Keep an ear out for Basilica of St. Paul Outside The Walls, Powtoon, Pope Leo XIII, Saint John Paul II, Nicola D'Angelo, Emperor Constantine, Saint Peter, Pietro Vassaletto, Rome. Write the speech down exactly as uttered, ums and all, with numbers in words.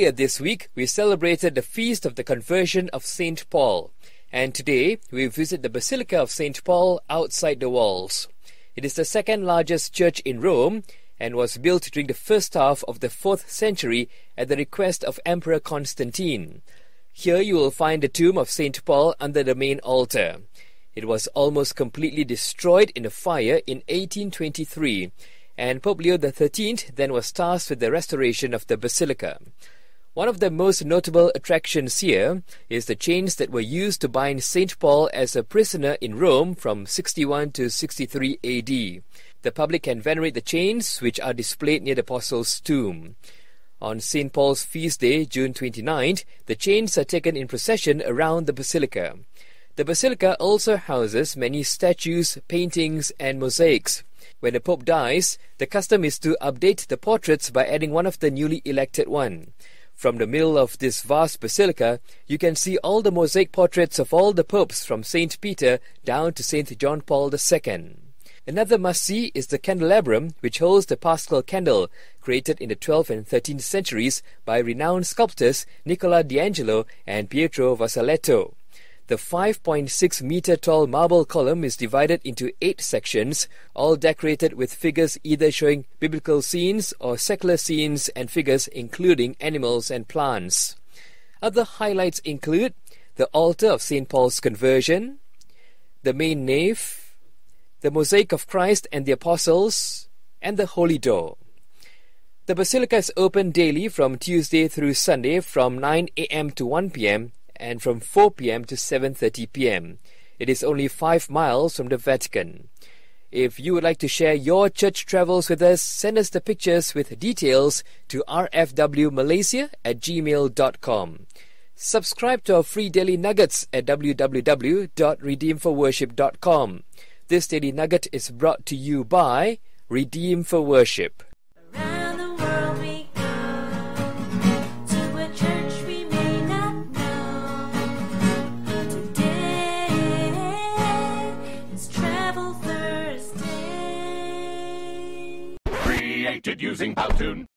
Earlier this week, we celebrated the feast of the conversion of Saint Paul, and today we visit the Basilica of Saint Paul outside the walls. It is the second largest church in Rome and was built during the first half of the fourth century at the request of Emperor Constantine. Here you will find the tomb of Saint Paul under the main altar. It was almost completely destroyed in a fire in eighteen twenty-three, and Pope Leo the thirteenth then was tasked with the restoration of the basilica. One of the most notable attractions here is the chains that were used to bind Saint Paul as a prisoner in Rome from sixty-one to sixty-three A D. The public can venerate the chains, which are displayed near the Apostles' tomb. On Saint Paul's feast day, June twenty-ninth, the chains are taken in procession around the basilica. The basilica also houses many statues, paintings and mosaics. When the Pope dies, the custom is to update the portraits by adding one of the newly elected one. From the middle of this vast basilica, you can see all the mosaic portraits of all the popes from Saint Peter down to Saint John Paul the second. Another must-see is the candelabrum, which holds the Paschal candle, created in the twelfth and thirteenth centuries by renowned sculptors Nicola D'Angelo and Pietro Vassaletto. The five point six meter tall marble column is divided into eight sections, all decorated with figures either showing biblical scenes or secular scenes and figures including animals and plants. Other highlights include the altar of Saint Paul's conversion, the main nave, the mosaic of Christ and the Apostles, and the Holy Door. The basilica is open daily from Tuesday through Sunday from nine A M to one P M and from four P M to seven thirty P M It is only five miles from the Vatican. If you would like to share your church travels with us, send us the pictures with details to r f w malaysia at gmail dot com. Subscribe to our free daily nuggets at w w w dot redeemed for worship dot com. This daily nugget is brought to you by Redeemed for Worship. Using Powtoon.